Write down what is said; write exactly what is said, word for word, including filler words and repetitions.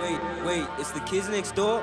Wait, wait, it's the kids next door?